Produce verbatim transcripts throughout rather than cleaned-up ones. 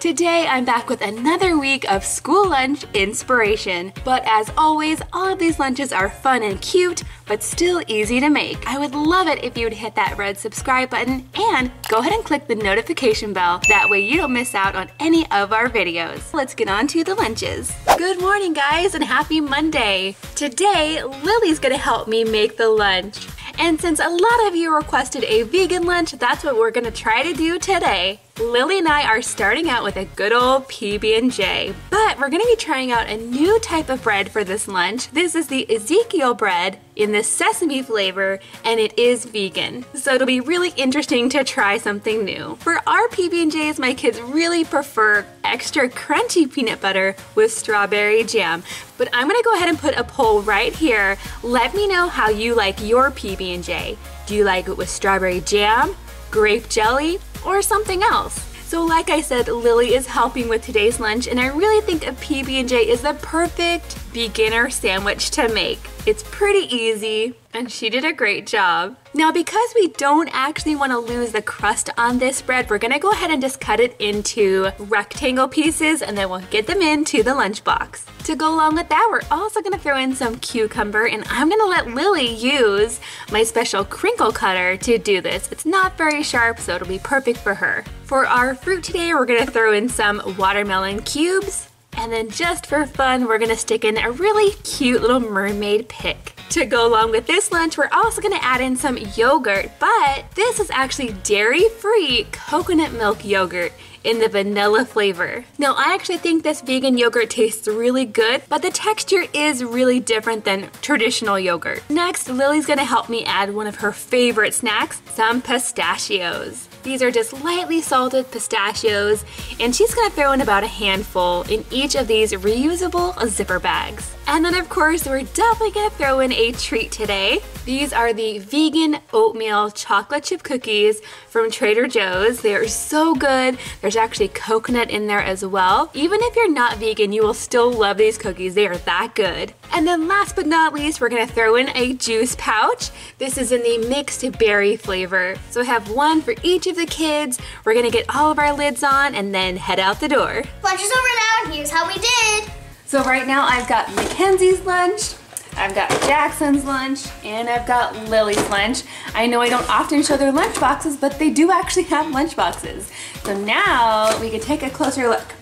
Today, I'm back with another week of school lunch inspiration. But as always, all of these lunches are fun and cute, but still easy to make. I would love it if you'd hit that red subscribe button and go ahead and click the notification bell. That way you don't miss out on any of our videos. Let's get on to the lunches. Good morning, guys, and happy Monday. Today, Lily's gonna help me make the lunch. And since a lot of you requested a vegan lunch, that's what we're gonna try to do today. Lily and I are starting out with a good old P B and J, but we're gonna be trying out a new type of bread for this lunch. This is the Ezekiel bread in the sesame flavor, and it is vegan. So it'll be really interesting to try something new. For our P B and Js, my kids really prefer extra crunchy peanut butter with strawberry jam, but I'm gonna go ahead and put a poll right here. Let me know how you like your P B and J. Do you like it with strawberry jam, grape jelly, or something else? So like I said, Lily is helping with today's lunch, and I really think a P B and J is the perfect beginner sandwich to make. It's pretty easy, and she did a great job. Now, because we don't actually want to lose the crust on this bread, we're gonna go ahead and just cut it into rectangle pieces, and then we'll get them into the lunchbox. To go along with that, we're also gonna throw in some cucumber, and I'm gonna let Lily use my special crinkle cutter to do this. It's not very sharp, so it'll be perfect for her. For our fruit today, we're gonna throw in some watermelon cubes, and then just for fun, we're gonna stick in a really cute little mermaid pick. To go along with this lunch, we're also gonna add in some yogurt, but this is actually dairy-free coconut milk yogurt in the vanilla flavor. Now, I actually think this vegan yogurt tastes really good, but the texture is really different than traditional yogurt. Next, Lily's gonna help me add one of her favorite snacks, some pistachios. These are just lightly salted pistachios, and she's gonna throw in about a handful in each of these reusable zipper bags. And then, of course, we're definitely gonna throw in a treat today. These are the vegan oatmeal chocolate chip cookies from Trader Joe's. They are so good. There's actually coconut in there as well. Even if you're not vegan, you will still love these cookies. They are that good. And then last but not least, we're gonna throw in a juice pouch. This is in the mixed berry flavor. So we have one for each of the kids. We're gonna get all of our lids on and then head out the door. Lunch is over now, here's how we did. So right now I've got Mackenzie's lunch, I've got Jackson's lunch, and I've got Lily's lunch. I know I don't often show their lunch boxes, but they do actually have lunch boxes. So now we can take a closer look.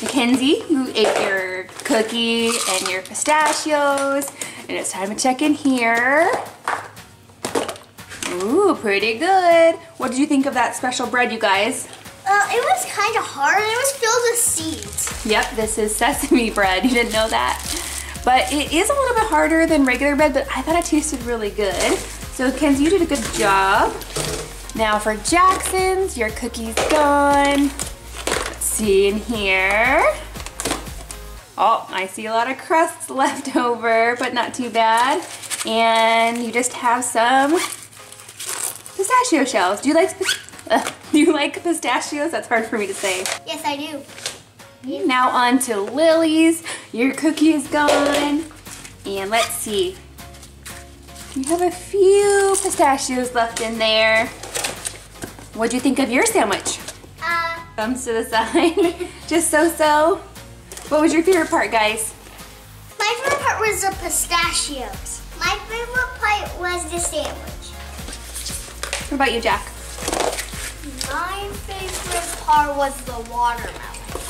Mackenzie, you ate your cookie and your pistachios, and it's time to check in here. Ooh, pretty good. What did you think of that special bread, you guys? Uh, it was kind of hard, and it was filled with seeds. Yep, this is sesame bread. You didn't know that? But it is a little bit harder than regular bread, but I thought it tasted really good. So, Kenzie, you did a good job. Now for Jackson's, your cookie's gone. Let's see in here. Oh, I see a lot of crusts left over, but not too bad. And you just have some pistachio shells. Do you like, uh, do you like pistachios? That's hard for me to say. Yes, I do. Now on to Lily's. Your cookie is gone. And let's see. You have a few pistachios left in there. What'd you think of your sandwich? Uh, Thumbs to the side. Just so-so. What was your favorite part, guys? My favorite part was the pistachios. My favorite part was the sandwich. What about you, Jack? My favorite part was the watermelon.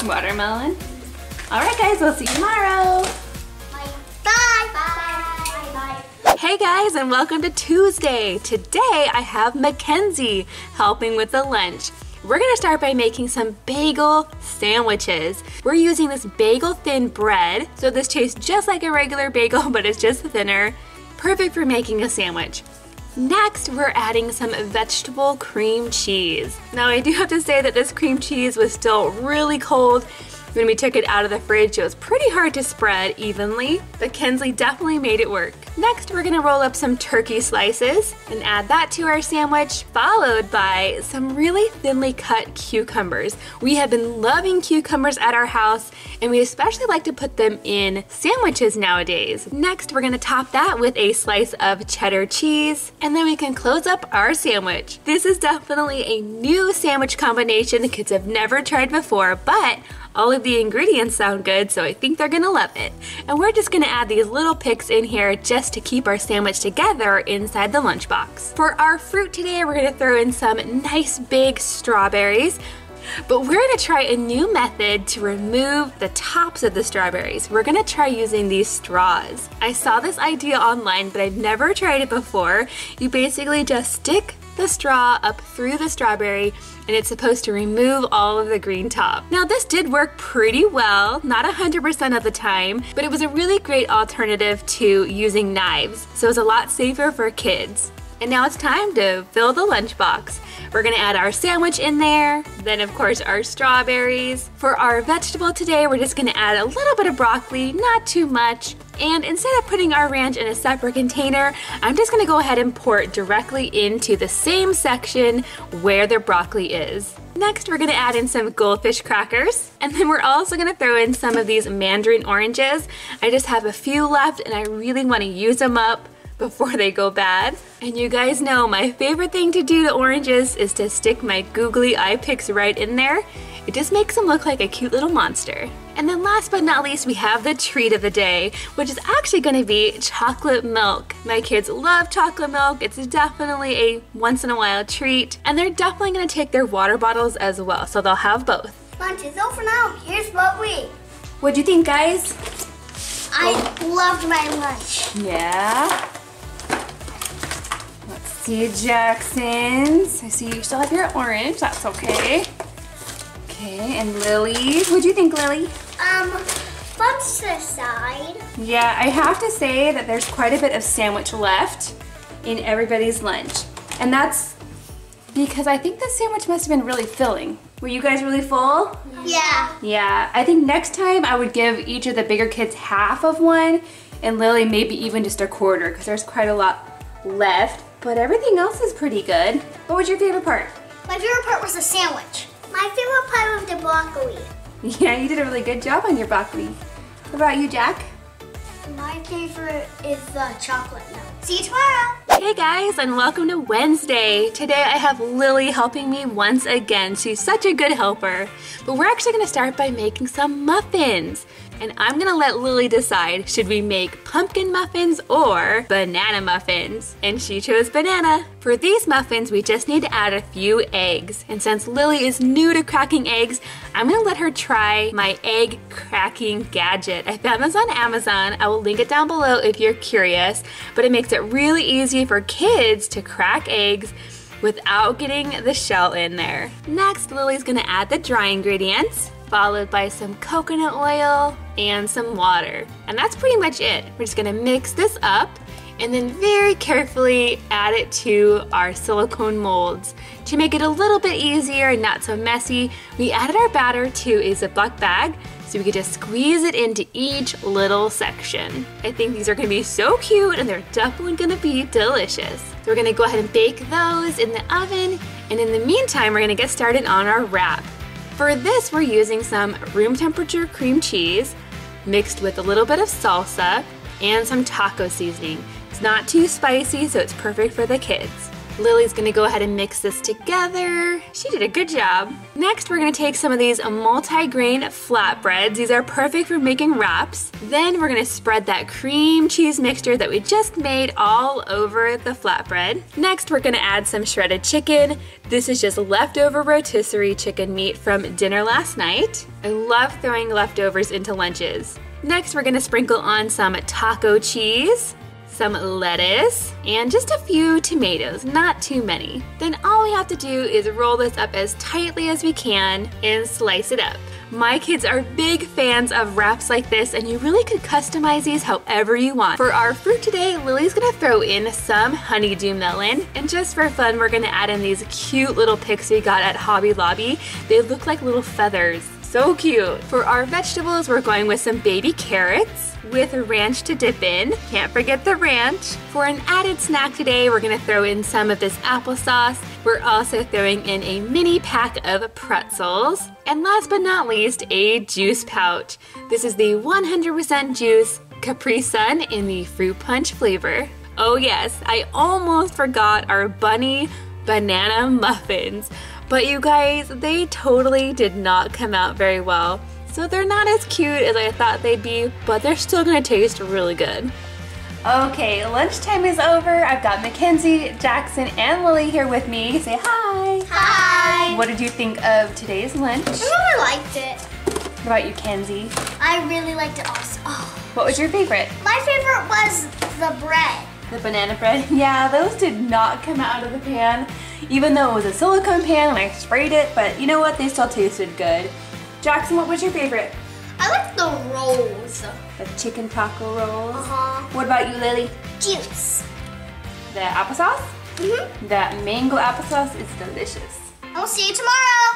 Watermelon. All right, guys, we'll see you tomorrow. Bye. Bye. Bye. Bye. Bye. Hey, guys, and welcome to Tuesday. Today, I have Mackenzie helping with the lunch. We're gonna start by making some bagel sandwiches. We're using this bagel thin bread, so this tastes just like a regular bagel, but it's just thinner. Perfect for making a sandwich. Next, we're adding some vegetable cream cheese. Now, I do have to say that this cream cheese was still really cold. When we took it out of the fridge, it was pretty hard to spread evenly, but Kenzie definitely made it work. Next, we're gonna roll up some turkey slices and add that to our sandwich, followed by some really thinly cut cucumbers. We have been loving cucumbers at our house, and we especially like to put them in sandwiches nowadays. Next, we're gonna top that with a slice of cheddar cheese, and then we can close up our sandwich. This is definitely a new sandwich combination the kids have never tried before, but all of the ingredients sound good, so I think they're gonna love it. And we're just gonna add these little picks in here just to keep our sandwich together inside the lunchbox. For our fruit today, we're gonna throw in some nice big strawberries, but we're gonna try a new method to remove the tops of the strawberries. We're gonna try using these straws. I saw this idea online, but I've never tried it before. You basically just stick the straw up through the strawberry, and it's supposed to remove all of the green top. Now, this did work pretty well, not one hundred percent of the time, but it was a really great alternative to using knives, so it was a lot safer for kids. And now it's time to fill the lunchbox. We're gonna add our sandwich in there, then of course our strawberries. For our vegetable today, we're just gonna add a little bit of broccoli, not too much. And instead of putting our ranch in a separate container, I'm just gonna go ahead and pour it directly into the same section where the broccoli is. Next, we're gonna add in some goldfish crackers, and then we're also gonna throw in some of these mandarin oranges. I just have a few left and I really wanna use them up before they go bad. And you guys know my favorite thing to do to oranges is to stick my googly eye picks right in there. It just makes them look like a cute little monster. And then last but not least, we have the treat of the day, which is actually gonna be chocolate milk. My kids love chocolate milk. It's definitely a once in a while treat, and they're definitely gonna take their water bottles as well, so they'll have both. Lunch is over now, here's what we ate. What'd you think, guys? I loved my lunch. Yeah? Let's see, Jackson's. I see you still have your orange, that's okay. Okay, and Lily. What'd you think, Lily? Um, what's the side? Yeah, I have to say that there's quite a bit of sandwich left in everybody's lunch. And that's because I think the sandwich must have been really filling. Were you guys really full? Yeah. Yeah, I think next time I would give each of the bigger kids half of one, and Lily maybe even just a quarter, because there's quite a lot left. But everything else is pretty good. What was your favorite part? My favorite part was the sandwich. My favorite part was the broccoli. Yeah, you did a really good job on your broccoli. What about you, Jack? My favorite is the chocolate milk. See you tomorrow. Hey guys, and welcome to Wednesday. Today I have Lily helping me once again. She's such a good helper. But we're actually gonna start by making some muffins. And I'm gonna let Lily decide, should we make pumpkin muffins or banana muffins? And she chose banana. For these muffins, we just need to add a few eggs. And since Lily is new to cracking eggs, I'm gonna let her try my egg cracking gadget. I found this on Amazon. I will link it down below if you're curious, but it makes it really easy for kids to crack eggs without getting the shell in there. Next, Lily's gonna add the dry ingredients, followed by some coconut oil and some water. And that's pretty much it. We're just gonna mix this up and then very carefully add it to our silicone molds. To make it a little bit easier and not so messy, we added our batter to a Ziploc bag so we could just squeeze it into each little section. I think these are gonna be so cute, and they're definitely gonna be delicious. So we're gonna go ahead and bake those in the oven, and in the meantime, we're gonna get started on our wrap. For this, we're using some room temperature cream cheese mixed with a little bit of salsa and some taco seasoning. It's not too spicy, so it's perfect for the kids. Lily's gonna go ahead and mix this together. She did a good job. Next, we're gonna take some of these multi-grain flatbreads. These are perfect for making wraps. Then we're gonna spread that cream cheese mixture that we just made all over the flatbread. Next, we're gonna add some shredded chicken. This is just leftover rotisserie chicken meat from dinner last night. I love throwing leftovers into lunches. Next, we're gonna sprinkle on some taco cheese, some lettuce, and just a few tomatoes, not too many. Then all we have to do is roll this up as tightly as we can and slice it up. My kids are big fans of wraps like this, and you really could customize these however you want. For our fruit today, Lily's gonna throw in some honeydew melon, and just for fun, we're gonna add in these cute little picks we got at Hobby Lobby. They look like little feathers. so cute. For our vegetables, we're going with some baby carrots with ranch to dip in. Can't forget the ranch. For an added snack today, we're gonna throw in some of this applesauce. We're also throwing in a mini pack of pretzels. And last but not least, a juice pouch. This is the one hundred percent juice Capri Sun in the fruit punch flavor. Oh yes, I almost forgot our bunny banana muffins. But you guys, they totally did not come out very well. So they're not as cute as I thought they'd be, but they're still gonna taste really good. Okay, lunchtime is over. I've got Mackenzie, Jackson, and Lily here with me. Say hi. Hi. What did you think of today's lunch? I really liked it. What about you, Kenzie? I really liked it also. Oh. What was your favorite? My favorite was the bread. The banana bread? Yeah, those did not come out of the pan. Even though it was a silicone pan and I sprayed it, but you know what? They still tasted good. Jackson, what was your favorite? I like the rolls. The chicken taco rolls? Uh-huh. What about you, Lily? Juice. The applesauce? Mm-hmm. That mango applesauce is delicious. I'll see you tomorrow.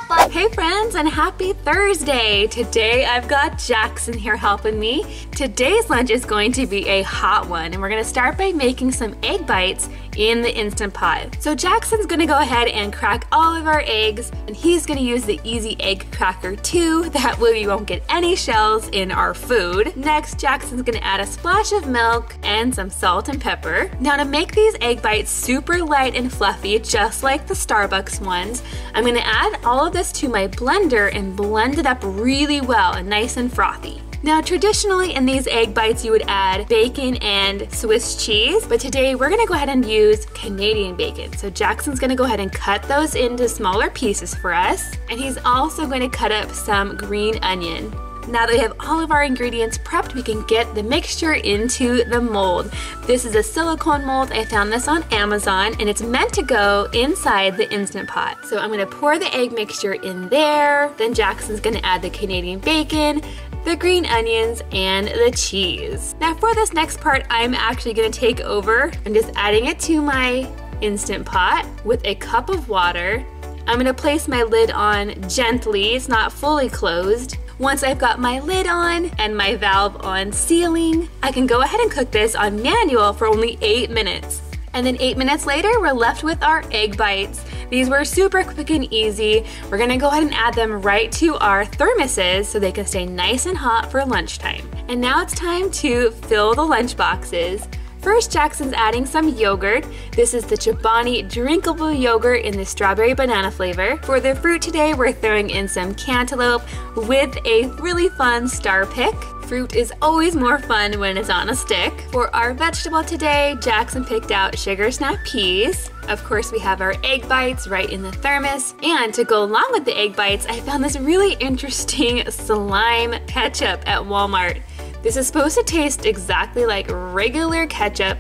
Bye. Hey friends, and happy Thursday. Today I've got Jackson here helping me. Today's lunch is going to be a hot one, and we're gonna start by making some egg bites in the Instant Pot. So Jackson's gonna go ahead and crack all of our eggs, and he's gonna use the easy egg cracker too. That way we won't get any shells in our food. Next, Jackson's gonna add a splash of milk and some salt and pepper. Now to make these egg bites super light and fluffy, just like the Starbucks ones, I'm gonna add all of this to my blender and blend it up really well and nice and frothy. Now traditionally in these egg bites you would add bacon and Swiss cheese, but today we're gonna go ahead and use Canadian bacon. So Jackson's gonna go ahead and cut those into smaller pieces for us, and he's also gonna cut up some green onion. Now that we have all of our ingredients prepped, we can get the mixture into the mold. This is a silicone mold. I found this on Amazon, and it's meant to go inside the Instant Pot. So I'm gonna pour the egg mixture in there, then Jackson's gonna add the Canadian bacon, the green onions, and the cheese. Now for this next part, I'm actually gonna take over. I'm just adding it to my Instant Pot with a cup of water. I'm gonna place my lid on gently. It's not fully closed. Once I've got my lid on and my valve on sealing, I can go ahead and cook this on manual for only eight minutes. And then eight minutes later, we're left with our egg bites. These were super quick and easy. We're gonna go ahead and add them right to our thermoses so they can stay nice and hot for lunchtime. And now it's time to fill the lunch boxes. First, Jackson's adding some yogurt. This is the Chobani drinkable yogurt in the strawberry banana flavor. For the fruit today, we're throwing in some cantaloupe with a really fun star pick. Fruit is always more fun when it's on a stick. For our vegetable today, Jackson picked out sugar snap peas. Of course, we have our egg bites right in the thermos. And to go along with the egg bites, I found this really interesting slime ketchup at Walmart. This is supposed to taste exactly like regular ketchup,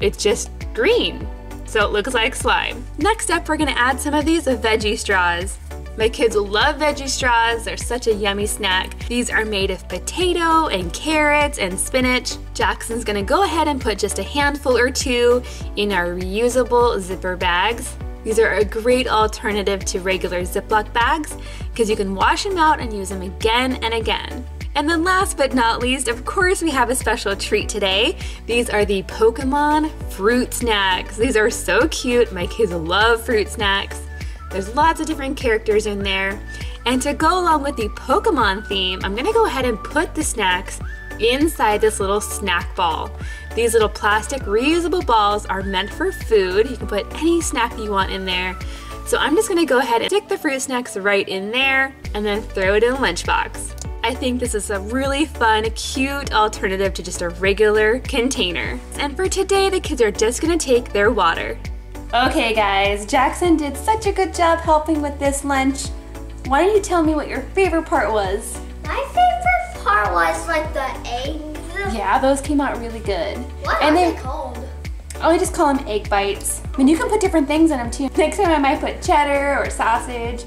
it's just green, so it looks like slime. Next up, we're gonna add some of these veggie straws. My kids love veggie straws, they're such a yummy snack. These are made of potato and carrots and spinach. Jackson's gonna go ahead and put just a handful or two in our reusable zipper bags. These are a great alternative to regular Ziploc bags because you can wash them out and use them again and again. And then last but not least, of course, we have a special treat today. These are the Pokémon fruit snacks. These are so cute. My kids love fruit snacks. There's lots of different characters in there. And to go along with the Pokémon theme, I'm gonna go ahead and put the snacks inside this little snack ball. These little plastic reusable balls are meant for food. You can put any snack you want in there. So I'm just gonna go ahead and stick the fruit snacks right in there and then throw it in a lunchbox. I think this is a really fun, cute alternative to just a regular container. And for today, the kids are just gonna take their water. Okay guys, Jackson did such a good job helping with this lunch. Why don't you tell me what your favorite part was? My favorite part was like the eggs. Yeah, those came out really good. What and are they, they called? Oh, I just call them egg bites. I mean, you can put different things in them too. Next time I might put cheddar or sausage.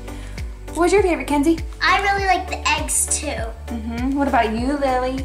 What was your favorite, Kenzie? I really like the eggs too. Mm-hmm. What about you, Lily?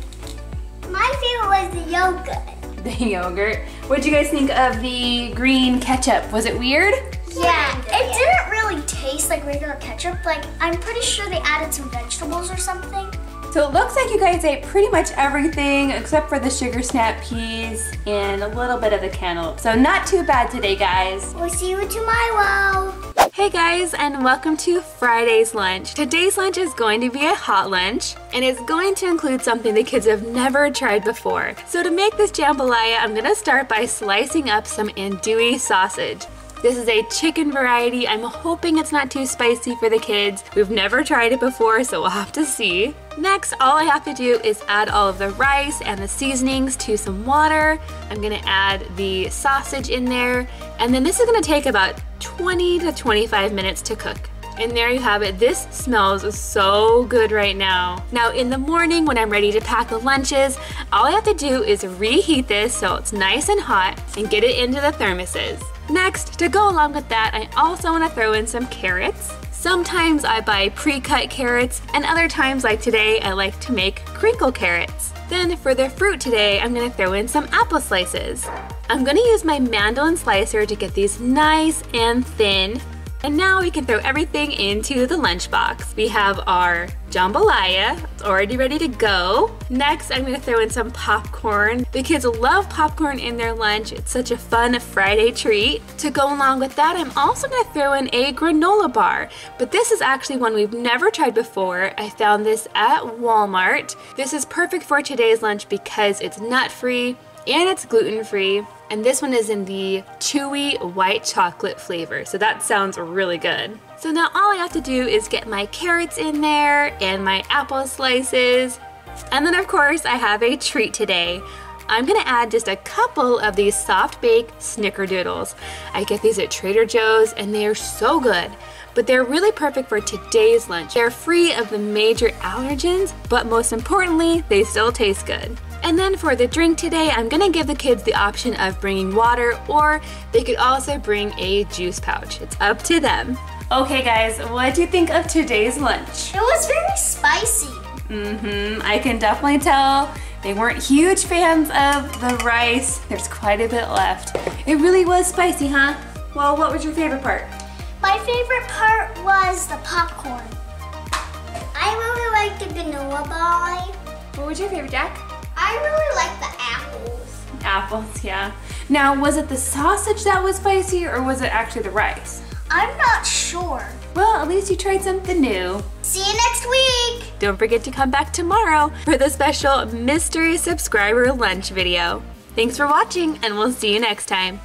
My favorite was the yogurt. The yogurt. What did you guys think of the green ketchup? Was it weird? Yeah, yeah. It didn't really taste taste like regular ketchup. Like, I'm pretty sure they added some vegetables or something. So it looks like you guys ate pretty much everything except for the sugar snap peas and a little bit of the cantaloupe. So not too bad today, guys. We'll see you tomorrow. Hey guys, and welcome to Friday's lunch. Today's lunch is going to be a hot lunch, and it's going to include something the kids have never tried before. So to make this jambalaya, I'm gonna start by slicing up some andouille sausage. This is a chicken variety. I'm hoping it's not too spicy for the kids. We've never tried it before, so we'll have to see. Next, all I have to do is add all of the rice and the seasonings to some water. I'm gonna add the sausage in there, and then this is gonna take about twenty to twenty-five minutes to cook. And there you have it. This smells so good right now. Now in the morning when I'm ready to pack the lunches, all I have to do is reheat this so it's nice and hot and get it into the thermoses. Next, to go along with that, I also want to throw in some carrots. Sometimes I buy pre-cut carrots, and other times like today, I like to make crinkle carrots. Then for the fruit today, I'm gonna throw in some apple slices. I'm gonna use my mandolin slicer to get these nice and thin. And now we can throw everything into the lunchbox. We have our jambalaya, it's already ready to go. Next, I'm gonna throw in some popcorn. The kids love popcorn in their lunch. It's such a fun Friday treat. To go along with that, I'm also gonna throw in a granola bar, but this is actually one we've never tried before. I found this at Walmart. This is perfect for today's lunch because it's nut-free and it's gluten-free. And this one is in the chewy white chocolate flavor, so that sounds really good. So now all I have to do is get my carrots in there and my apple slices. And then of course I have a treat today. I'm gonna add just a couple of these soft bake snickerdoodles. I get these at Trader Joe's and they are so good, but they're really perfect for today's lunch. They're free of the major allergens, but most importantly, they still taste good. And then for the drink today, I'm gonna give the kids the option of bringing water, or they could also bring a juice pouch. It's up to them. Okay guys, what do you think of today's lunch? It was very spicy. Mm-hmm, I can definitely tell. They weren't huge fans of the rice. There's quite a bit left. It really was spicy, huh? Well, what was your favorite part? My favorite part was the popcorn. I really liked the granola bar. What was your favorite, Jack? I really like the apples. Apples, yeah. Now, was it the sausage that was spicy, or was it actually the rice? I'm not sure. Well, at least you tried something new. See you next week! Don't forget to come back tomorrow for the special mystery subscriber lunch video. Thanks for watching, and we'll see you next time.